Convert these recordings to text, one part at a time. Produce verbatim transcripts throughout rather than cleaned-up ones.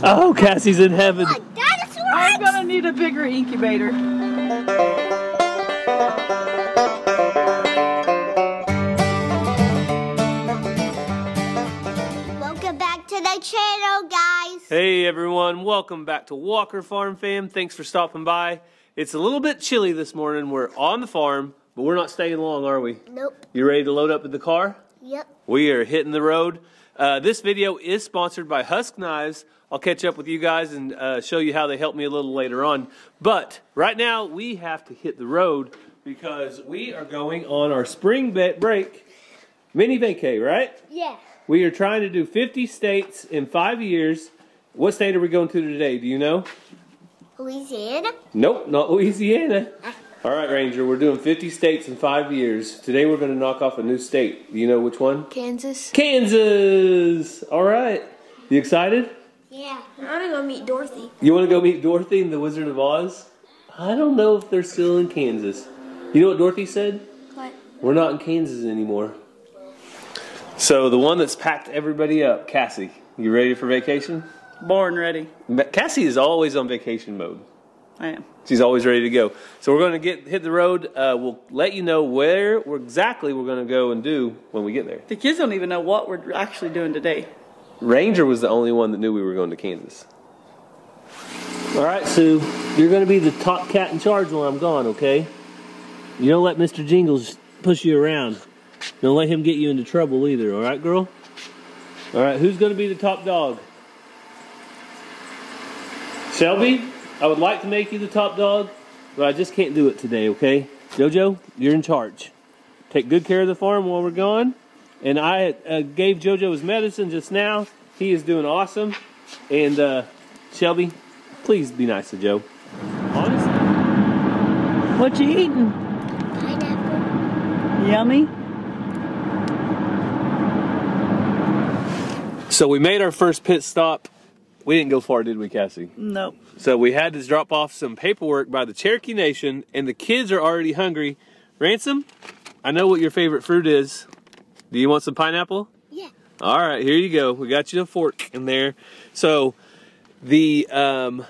Oh, Cassie's in heaven. Oh, dinosaur! I'm gonna need a bigger incubator. Welcome back to the channel, guys. Hey everyone, welcome back to Walker Farm Fam. Thanks for stopping by. It's a little bit chilly this morning. We're on the farm, but we're not staying long, are we? Nope. You ready to load up in the car? Yep. We are hitting the road. Uh, this video is sponsored by Huusk Knives. I'll catch up with you guys and uh, show you how they helped me a little later on. But right now we have to hit the road because we are going on our spring break mini vacay, right? Yeah. We are trying to do fifty states in five years. What state are we going to today? Do you know? Louisiana? Nope, not Louisiana. All right, Ranger, we're doing fifty states in five years. Today we're going to knock off a new state. Do you know which one? Kansas. Kansas! All right. You excited? Yeah. I want to go meet Dorothy. You want to go meet Dorothy and the Wizard of Oz? I don't know if they're still in Kansas. You know what Dorothy said? What? We're not in Kansas anymore. So the one that's packed everybody up, Cassie, you ready for vacation? Born ready. Cassie is always on vacation mode. I am. She's always ready to go. So we're going to get hit the road. Uh, we'll let you know where we're exactly we're going to go and do when we get there. The kids don't even know what we're actually doing today. Ranger was the only one that knew we were going to Kansas. All right, Sue, you're going to be the top cat in charge when I'm gone, okay? You don't let Mister Jingles push you around. Don't let him get you into trouble either, all right, girl? All right, who's going to be the top dog? Shelby? I would like to make you the top dog, but I just can't do it today, okay? JoJo, you're in charge. Take good care of the farm while we're gone. And I uh, gave JoJo his medicine just now. He is doing awesome. And uh, Shelby, please be nice to Joe. Honestly. What you eating? Pineapple. Yummy. So we made our first pit stop. We didn't go far, did we, Cassie? No. So we had to drop off some paperwork by the Cherokee Nation, and the kids are already hungry. Ransom, I know what your favorite fruit is. Do you want some pineapple? Yeah. All right, here you go. We got you a fork in there. So the um,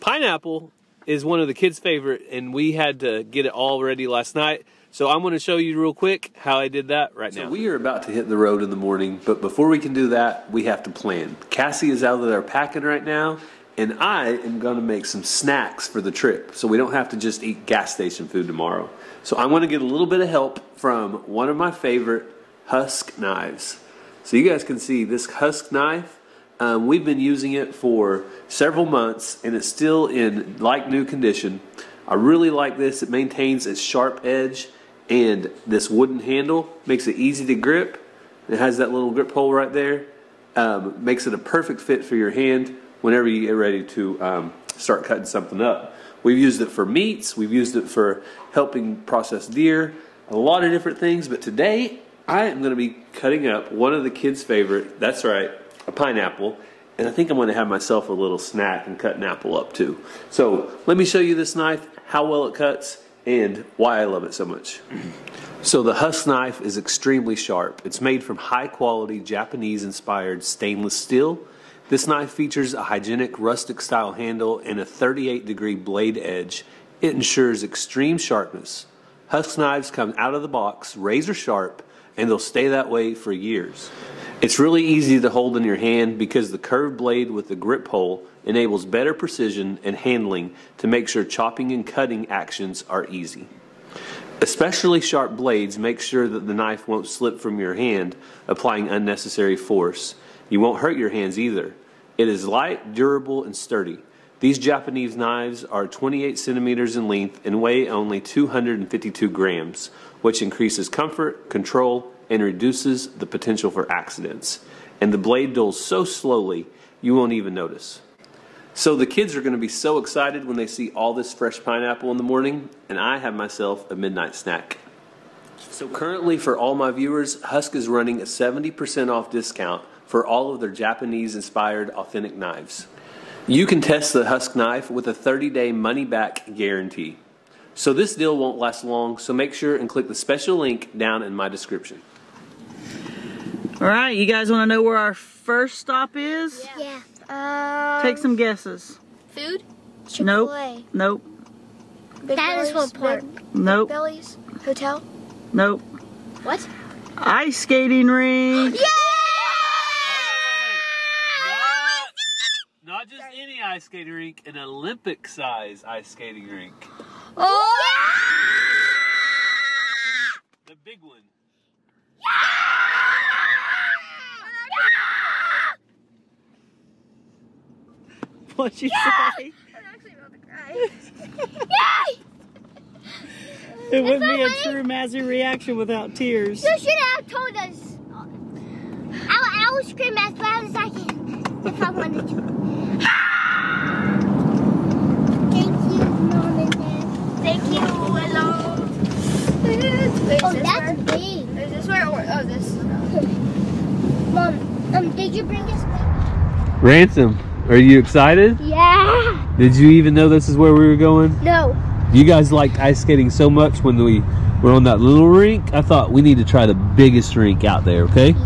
pineapple is one of the kids' favorite, and we had to get it all ready last night. So I'm going to show you real quick how I did that right now. So we are about to hit the road in the morning, but before we can do that, we have to plan. Cassie is out there packing right now, and I am going to make some snacks for the trip so we don't have to just eat gas station food tomorrow. So I'm going to get a little bit of help from one of my favorite Huusk knives. So you guys can see this Huusk knife. Um, we've been using it for several months, and it's still in like new condition. I really like this. It maintains its sharp edge. And this wooden handle makes it easy to grip. It has that little grip hole right there. Um, makes it a perfect fit for your hand whenever you get ready to um, start cutting something up. We've used it for meats. We've used it for helping process deer. A lot of different things. But today, I am going to be cutting up one of the kids' favorite. That's right, a pineapple. And I think I'm going to have myself a little snack and cut an apple up too. So let me show you this knife, how well it cuts, and why I love it so much. So the Huusk knife is extremely sharp. It's made from high-quality, Japanese-inspired stainless steel. This knife features a hygienic, rustic-style handle and a thirty-eight degree blade edge. It ensures extreme sharpness. Huusk knives come out of the box, razor sharp, and they'll stay that way for years. It's really easy to hold in your hand because the curved blade with the grip hole enables better precision and handling to make sure chopping and cutting actions are easy. Especially sharp blades make sure that the knife won't slip from your hand, applying unnecessary force. You won't hurt your hands either. It is light, durable, and sturdy. These Japanese knives are twenty-eight centimeters in length and weigh only two hundred fifty-two grams, which increases comfort, control, and reduces the potential for accidents. And the blade dulls so slowly, you won't even notice. So the kids are going to be so excited when they see all this fresh pineapple in the morning, and I have myself a midnight snack. So currently, for all my viewers, Huusk is running a seventy percent off discount for all of their Japanese-inspired authentic knives. You can test the Huusk knife with a thirty day money-back guarantee. So this deal won't last long, so make sure and click the special link down in my description. All right, you guys want to know where our first stop is? Yeah. Yeah. Um, Take some guesses. Food? Chick-fil-A. Nope. Nope. Big Dinosaur Park. Nope. Bellies? Hotel? Nope. What? Ice skating rink. Yeah! Not just any ice skating rink, an Olympic size ice skating rink. Oh! Yeah! The big one. Yeah! Yeah! What'd you yeah! say? I'm actually about to cry. Yay! It wouldn't be a funny? true Mazzy reaction without tears. You should have told us. I, I will scream as loud as I can if I wanted to. Oh, that's where, big. Is this where? Oh, this is Mom, um, did you bring us back? Ransom, are you excited? Yeah. Did you even know this is where we were going? No. You guys liked ice skating so much when we were on that little rink. I thought we need to try the biggest rink out there, okay? Yeah.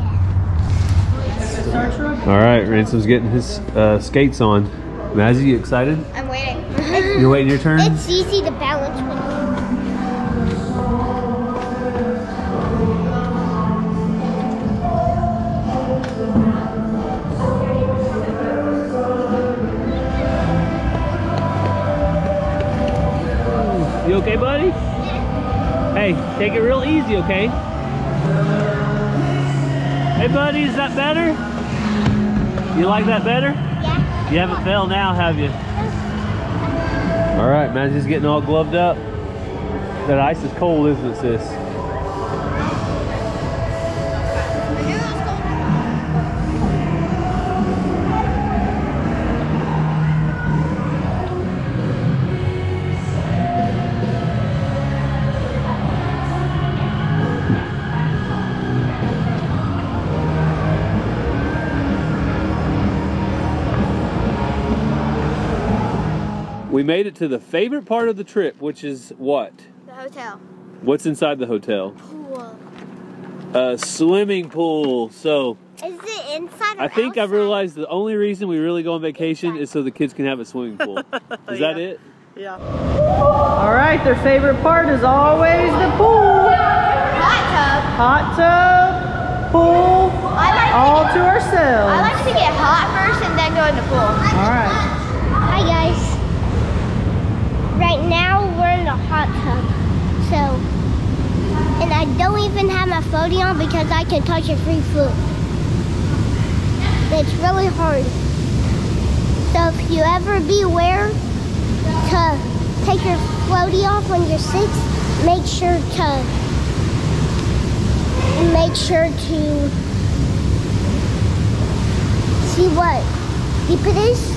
All right, Ransom's getting his uh, skates on. Mazzy, you excited? I'm waiting. You're waiting your turn? It's easy to balance with. You okay, buddy? Hey, take it real easy, okay? Hey, buddy, is that better? You like that better? Yeah. You haven't failed now, have you? All right, Mazzy's getting all gloved up. That ice is cold, isn't it, sis? We made it to the favorite part of the trip, which is what? The hotel. What's inside the hotel? Pool. A swimming pool. So. Is it inside? Or I think outside? I've realized the only reason we really go on vacation inside. Is so the kids can have a swimming pool. Is that yeah. it? Yeah. All right. Their favorite part is always the pool. Hot tub. Hot tub. Pool. Well, I like all to, get, to ourselves. I like to get hot first and then go in the pool. All right. Hi guys. Right now, we're in a hot tub, so, and I don't even have my floaty on because I can touch a free float. It's really hard. So if you ever beware to take your floaty off when you're six, make sure to, make sure to see what deep it is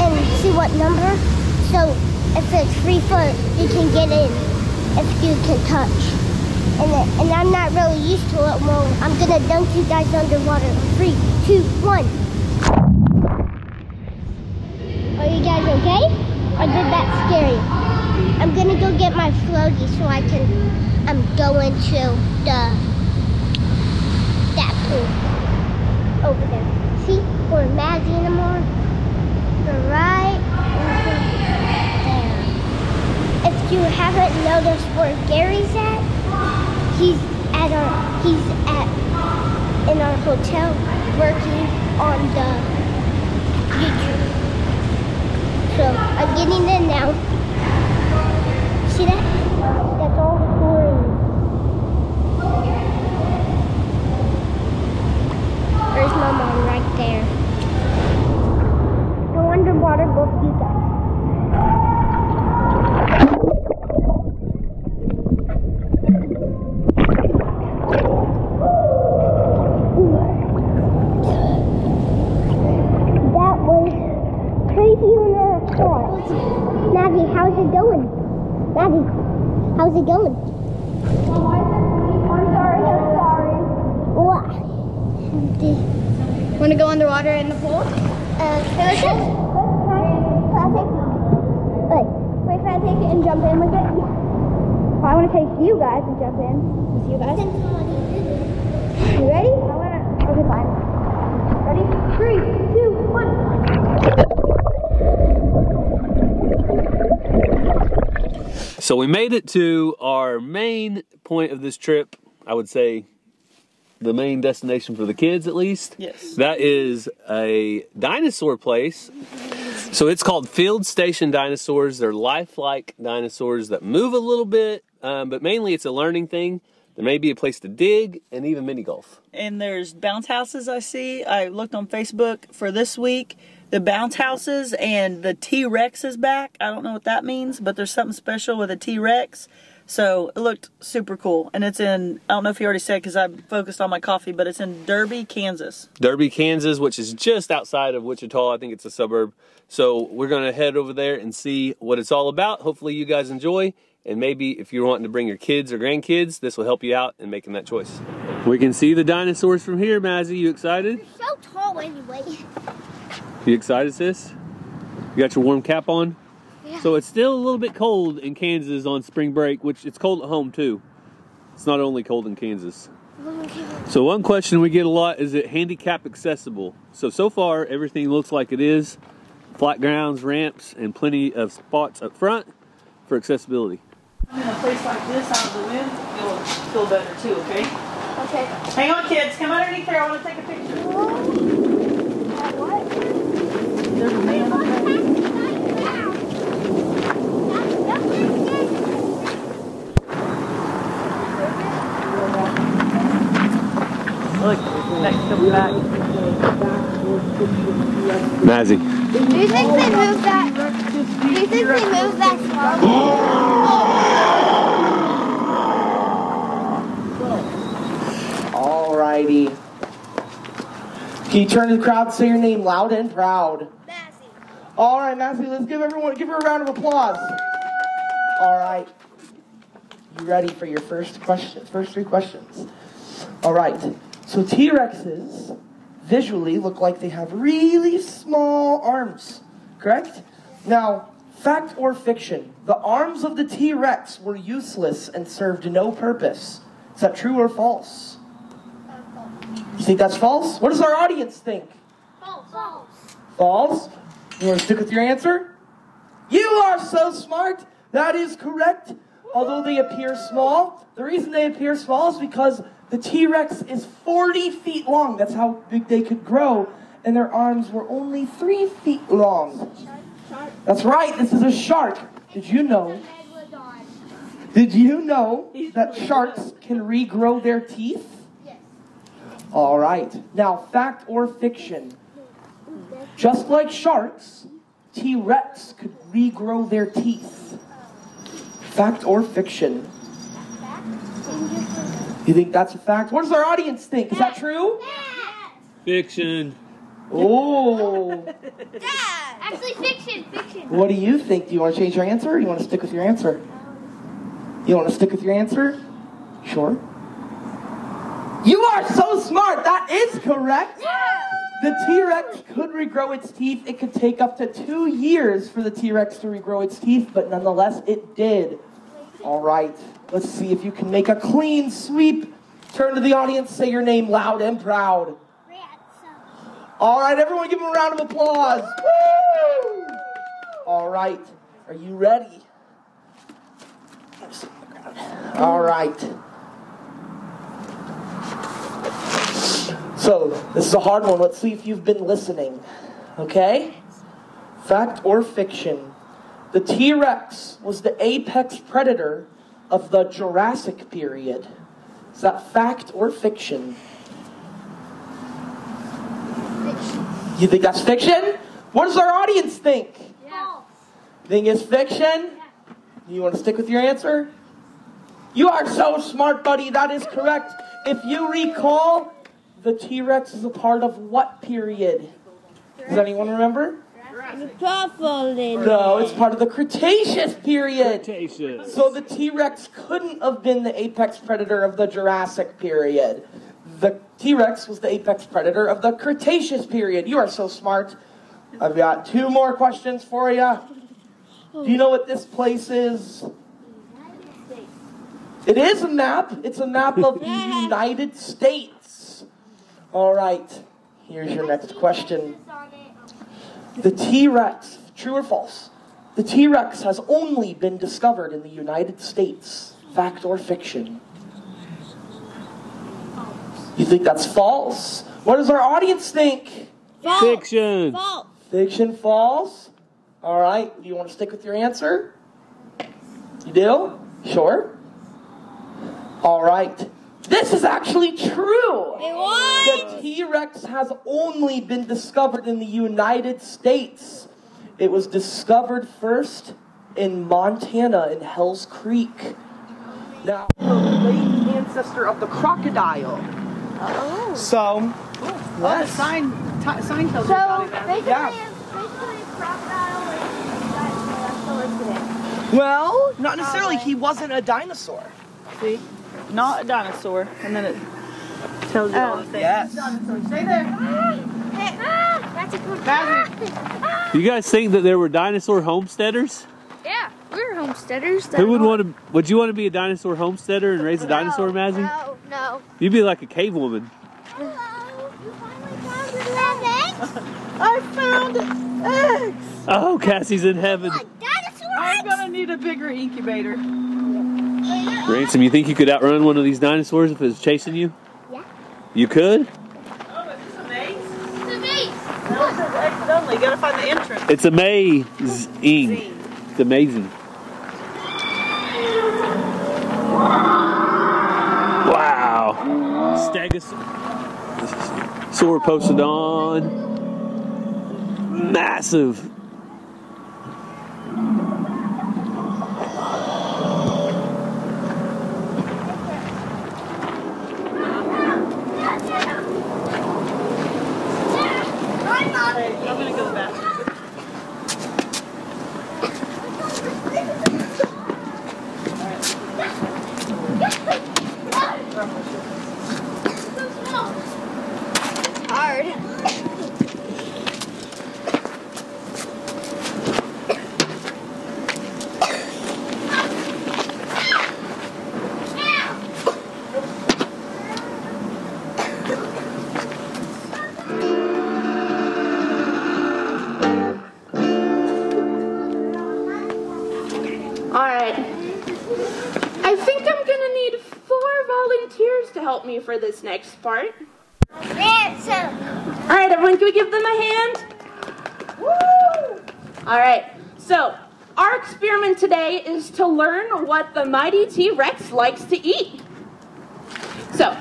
and see what number. So if it's free float, you can get in if you can touch. And, it, and I'm not really used to it. Well, I'm gonna dunk you guys underwater. Three, two, one. Are you guys okay? Or did that scare you? I'm gonna go get my floaty so I can um, go into the, that pool over there. See, we're Mazzy anymore. We're right over there. If you haven't noticed where Gary's at, he's at our he's at in our hotel working on the YouTube. So I'm getting in now. See that? That's all the glory. There's my mom right there. No underwater both of you guys. How's it going? I'm sorry, I'm sorry. What? Want to go underwater in the pool? Uh, can I take it? Wait, can I take it and jump in with it? Well, I want to take you guys and jump in. With you guys? You ready? I want to. Okay, fine. Ready? Three, two, one. So we made it to our main point of this trip. I would say the main destination for the kids, at least. Yes. That is a dinosaur place. So it's called Field Station Dinosaurs. They're lifelike dinosaurs that move a little bit, um, but mainly it's a learning thing. There may be a place to dig and even mini golf. And there's bounce houses I see. I looked on Facebook for this week. The bounce houses and the T-Rex is back. I don't know what that means, but there's something special with a T-Rex. So it looked super cool. And it's in, I don't know if you already said because I focused on my coffee, but it's in Derby, Kansas. Derby, Kansas, which is just outside of Wichita. I think it's a suburb. So we're going to head over there and see what it's all about. Hopefully you guys enjoy. And maybe if you're wanting to bring your kids or grandkids, this will help you out in making that choice. We can see the dinosaurs from here, Mazzy. You excited? You're so tall anyway. You excited, sis? You got your warm cap on? Yeah. So it's still a little bit cold in Kansas on spring break, which it's cold at home too. It's not only cold in Kansas. So one question we get a lot is, it handicap accessible? So, so far everything looks like it is. Flat grounds, ramps, and plenty of spots up front for accessibility. In a place like this out of the wind, you'll feel better too, okay? Okay. Hang on, kids. Come underneath here. I want to take a picture. What? What? There's a man up there. Look, that comes back. Mazzy. Do you think they move that? Do you think they move that slowly? Oh. Alrighty. Can you turn to the crowd, say your name loud and proud? Mazzy. Alright, Mazzy, let's give everyone give her a round of applause. Alright. You ready for your first question first three questions? Alright. So T-Rexes visually look like they have really small arms, correct? Now, fact or fiction, the arms of the T-Rex were useless and served no purpose. Is that true or false? You think that's false? What does our audience think? False. False. False? You want to stick with your answer? You are so smart. That is correct. Although they appear small, the reason they appear small is because the T-Rex is forty feet long. That's how big they could grow. And their arms were only three feet long. That's right. This is a shark. Did you know? Did you know that sharks can regrow their teeth? Yes. All right. Now, fact or fiction? Just like sharks, T-Rex could regrow their teeth. Fact or fiction? You think that's a fact? What does our audience think? Is that true? Dad. Fiction. Oh. Dad. Actually, fiction. Fiction. What do you think? Do you want to change your answer or do you want to stick with your answer? You want to stick with your answer? Sure. You are so smart. That is correct. Yeah. The T-Rex could regrow its teeth. It could take up to two years for the T-Rex to regrow its teeth, but nonetheless, it did. All right. Let's see if you can make a clean sweep. Turn to the audience, say your name loud and proud. All right, everyone give them a round of applause. Woo! All right, are you ready? All right. So, this is a hard one. Let's see if you've been listening, okay? Fact or fiction? The T-Rex was the apex predator of the Jurassic period. Is that fact or fiction? Fiction. You think that's fiction? What does our audience think? Yeah. You think it's fiction? Yeah. You want to stick with your answer? You are so smart, buddy. That is correct. If you recall, the T-Rex is a part of what period? Does anyone remember? No, it's part of the Cretaceous period. Cretaceous. So the T-Rex couldn't have been the apex predator of the Jurassic period. The T-Rex was the apex predator of the Cretaceous period. You are so smart. I've got two more questions for you. Do you know what this place is? It is a map. It's a map of the United States. All right. Here's your next question. The T-Rex, true or false, The T-Rex has only been discovered in the United States. Fact or fiction? You think that's false? What does our audience think? False. Fiction. False. Fiction, false. All right. Do you want to stick with your answer? You do? Sure. All right. This is actually true. It was. The T-Rex has only been discovered in the United States. It was discovered first in Montana in Hell's Creek. Now, the late ancestor of the crocodile. Oh. So, cool. Yes. Oh, the sign, t sign tells so, you about it. Basically, yeah. Basically, crocodile is a dinosaur. Well, not necessarily. Right. He wasn't a dinosaur. See? Not a dinosaur. And then it tells you oh, all the things. Yes. Stay there. Ah, you guys think that there were dinosaur homesteaders? Yeah, we were homesteaders. Who would want to? Would you want to be a dinosaur homesteader and raise a dinosaur, no, Mazzy? No, no. You'd be like a cave woman. Hello, you finally found your eggs. I found eggs. Oh, Cassie's in heaven. Like dinosaur eggs? I'm gonna need a bigger incubator. Yeah. Ransom, you think you could outrun one of these dinosaurs if it was chasing you? Yeah. You could. Oh, is this a maze? It's a maze. No, it says exit only. You gotta find the entrance. It's a maze. -ing. It's amazing. Wow. Stegosaurus. Sauroposeidon. Massive. I'm going to go to the bathroom. Me for this next part. Ransom. All right, everyone, can we give them a hand? Woo! All right, so our experiment today is to learn what the mighty T-Rex likes to eat. So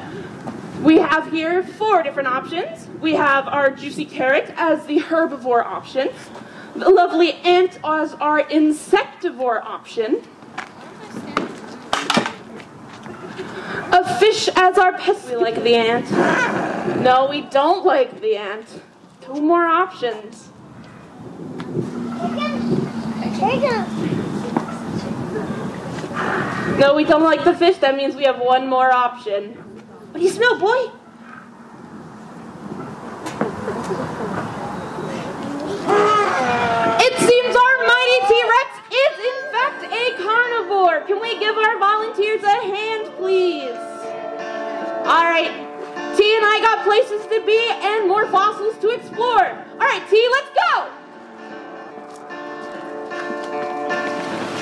we have here four different options. We have our juicy carrot as the herbivore option, the lovely ant as our insectivore option, a fish as our pest. We like the ant. No, we don't like the ant. Two more options. No, we don't like the fish. That means we have one more option. What do you smell, boy? It seems our mighty T-Rex is in fact a carnivore. Can we give our volunteers a hand, please? All right, T and I got places to be and more fossils to explore. All right, T, let's go.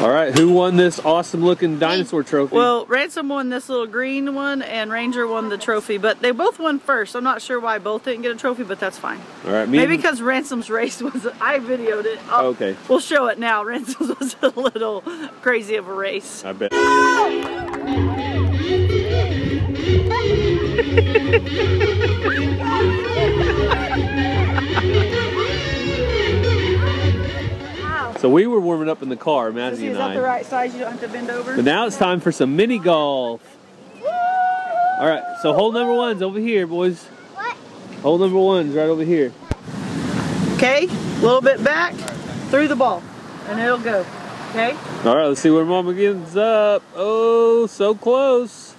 All right, who won this awesome looking dinosaur trophy? Well, Ransom won this little green one and Ranger won the trophy, but they both won first. I'm not sure why both didn't get a trophy, but that's fine. All right, me maybe because Ransom's race was, I videoed it. I'll, okay. We'll show it now. Ransom's was a little crazy of a race. I bet. So we were warming up in the car, Mazzy so and I. Is that the right size? You don't have to bend over? But now it's time for some mini golf. Woo! All right, so hole number one's over here, boys. What? Hole number one's right over here. Okay, a little bit back, through the ball, and it'll go, okay? All right, let's see where Mama gives up. Oh, so close.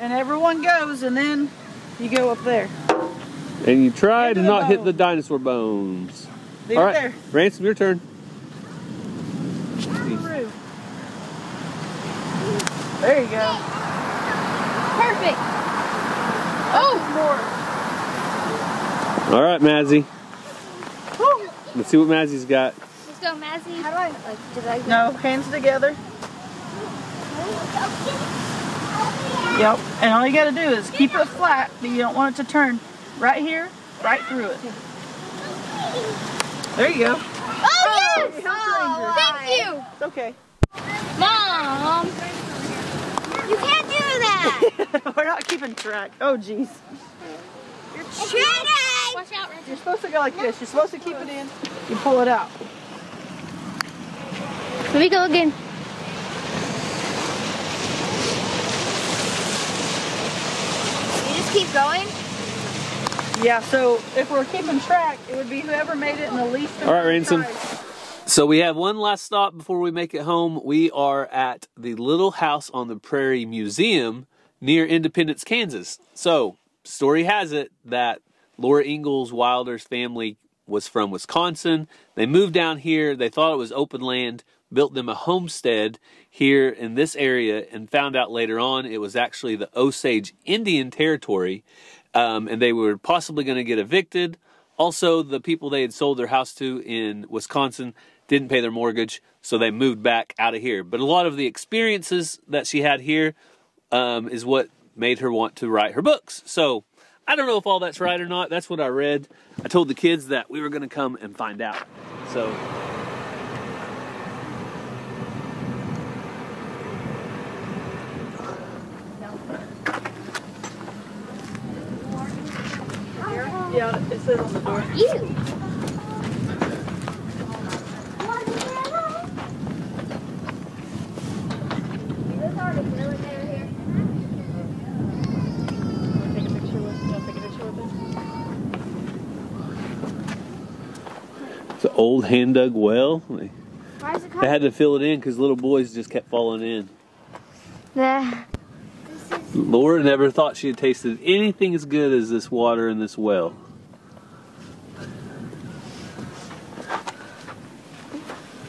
And everyone goes, and then you go up there. And you try to not hit the dinosaur bones. Leave it there. Ransom, your turn. There you go. Perfect. Oh, more. All right, Mazzy. Let's see what Mazzy's got. still, Mazzy. How do I, like, did I... No, hands together. Yep, and all you gotta do is keep it flat, but you don't want it to turn right here, right through it. There you go. Oh, oh yes! Oh, thank you! It's okay. Mom! You can't do that! We're not keeping track. Oh, jeez. You're cheating! Watch out, Richard. You're supposed to go like this. You're supposed to keep it in. You pull it out. Let me go again. Keep going? Yeah, so if we're keeping track, it would be whoever made it in the least amount. All right, Ransom. So we have one last stop before we make it home. We are at the Little House on the Prairie Museum near Independence, Kansas. So, story has it that Laura Ingalls Wilder's family was from Wisconsin. They moved down here. They thought it was open land, built them a homestead here in this area, and found out later on it was actually the Osage Indian Territory, um, and they were possibly going to get evicted. Also, the people they had sold their house to in Wisconsin didn't pay their mortgage, so they moved back out of here. But a lot of the experiences that she had here um, is what made her want to write her books. So I don't know if all that's right or not. That's what I read. I told the kids that we were going to come and find out. So... Yeah, it says on the door. Ew. It's an old hand dug well. They, they had to fill it in because little boys just kept falling in. Nah. Laura never thought she had tasted anything as good as this water in this well.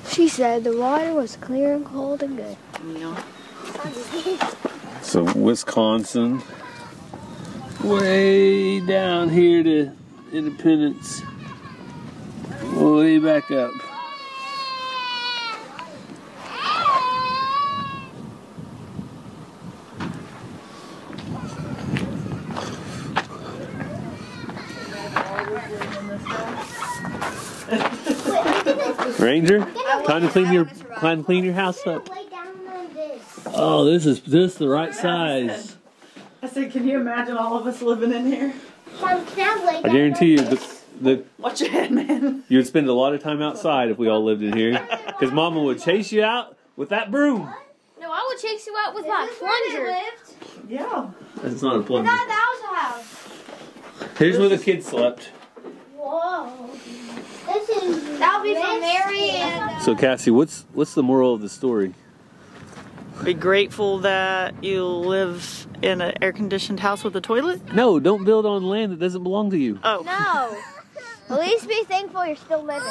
She said the water was clear and cold and good. Yeah. So Wisconsin, way down here to Independence, way back up. Ranger, time to clean your time to clean your house up. Oh, this is this the right size. I said, can you imagine all of us living in here? I guarantee you, the, the watch your head, man. You would spend a lot of time outside if we all lived in here, because Mama would chase you out with that broom. No, I would chase you out with my plunger. Yeah, that's not a plunger. That was a house. Here's where the kids slept. Whoa. This is That'll be from Mary and, uh, so Cassie, what's what's the moral of the story? Be grateful that you live in an air-conditioned house with a toilet? No, don't build on land that doesn't belong to you. Oh. No. At least be thankful you're still living.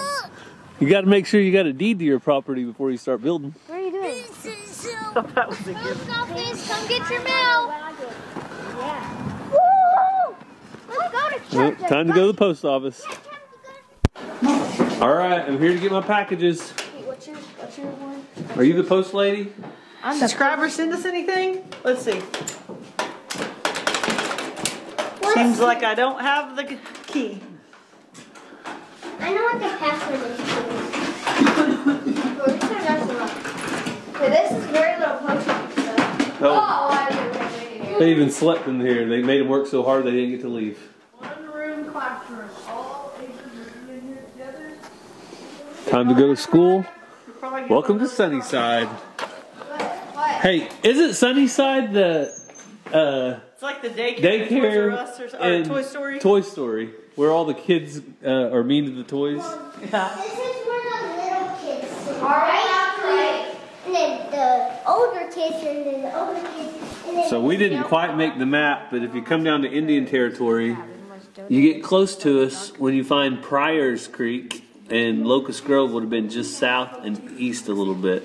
You gotta make sure you got a deed to your property before you start building. What are you doing? So that was a good office, come get your mail. Yeah. Woo! Let's go to church. Well, time to go to the post office. All right, I'm here to get my packages. Wait, what's your, what's your one? Are you the post lady? I'm subscribers send us anything? Let's see. What Seems like it? I don't have the key. I know what the password is. Okay, this is very little post office stuff. Oh, I do. They even slept in here. They made them work so hard they didn't get to leave. One room classroom. Time to go to school. Welcome to Sunnyside. What? What? Hey, isn't Sunnyside the uh, it's like the daycare, daycare and, or, and Toy Story? Toy Story, where all the kids uh, are mean to the toys. Yeah. This is where the little kids sit, right? And then the older kids, and then the older kids. And then so we didn't quite make the map, but if you come down to Indian Territory, you get close to us when you find Pryor's Creek. And Locust Grove would have been just south and east a little bit.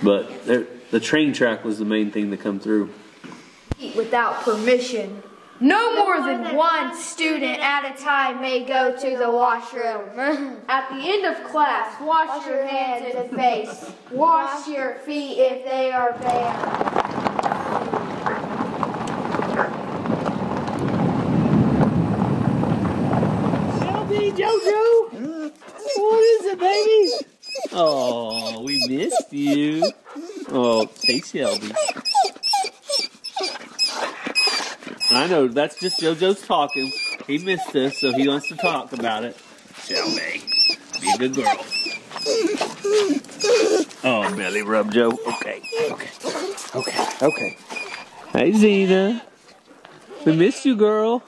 But there, the train track was the main thing to come through. Without permission. No more than one student at a time may go to the washroom. At the end of class, wash your hands and face. Wash your feet if they are bare. Jojo, what is it, baby? Oh, we missed you. Oh, thanks, Shelby. I know, that's just Jojo's talking. He missed us, so he wants to talk about it. Shelby, be a good girl. Oh, belly rub, Joe. Okay, okay, okay, okay. Hey, Zena. We missed you, girl.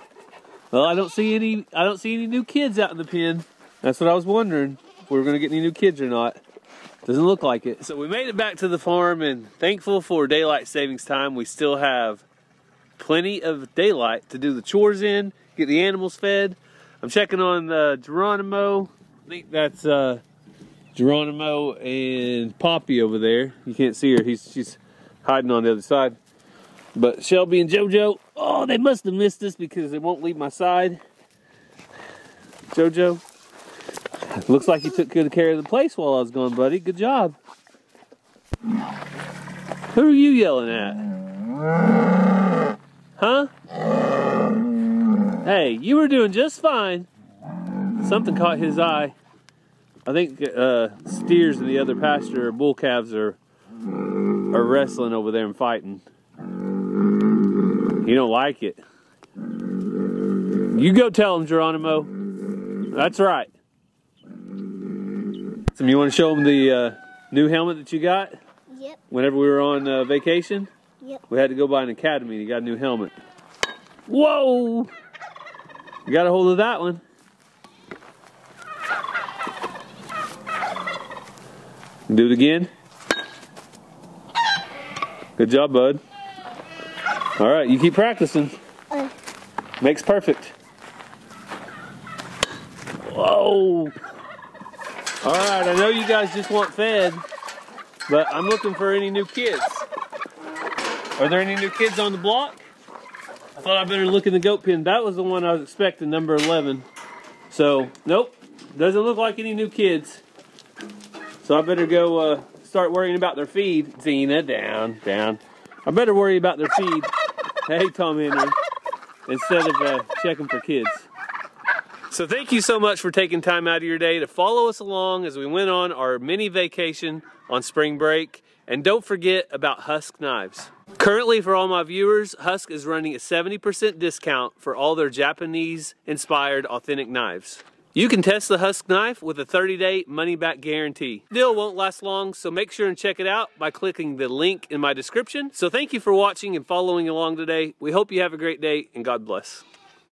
Well, I don't see any. I don't see any new kids out in the pen. That's what I was wondering, if we were going to get any new kids or not. Doesn't look like it. So we made it back to the farm, and thankful for daylight savings time. We still have plenty of daylight to do the chores in, get the animals fed. I'm checking on uh, Geronimo. I think that's uh, Geronimo and Poppy over there. You can't see her. He's she's hiding on the other side. But Shelby and Jojo, oh, they must have missed us because they won't leave my side. Jojo, looks like you took good care of the place while I was gone, buddy. Good job. Who are you yelling at? Huh? Hey, you were doing just fine. Something caught his eye. I think uh, steers in the other pasture or bull calves are, are wrestling over there and fighting. You don't like it. You go tell him, Geronimo. That's right. So you want to show him the uh, new helmet that you got? Yep. Whenever we were on uh, vacation? Yep. We had to go by an academy and he got a new helmet. Whoa! You got a hold of that one. Do it again. Good job, bud. All right, you keep practicing. Uh, Makes perfect. Whoa. All right, I know you guys just want fed, but I'm looking for any new kids. Are there any new kids on the block? I thought I better look in the goat pen. That was the one I was expecting, number eleven. So, nope, doesn't look like any new kids. So I better go uh, start worrying about their feed. Zena, down, down. I better worry about their feed. Hey, Tom Henry, instead of uh, checking for kids. So thank you so much for taking time out of your day to follow us along as we went on our mini vacation on spring break. And don't forget about Huusk knives. Currently, for all my viewers, Huusk is running a seventy percent discount for all their Japanese-inspired authentic knives. You can test the Huusk knife with a thirty day money-back guarantee. The deal won't last long, so make sure and check it out by clicking the link in my description. So thank you for watching and following along today. We hope you have a great day, and God bless.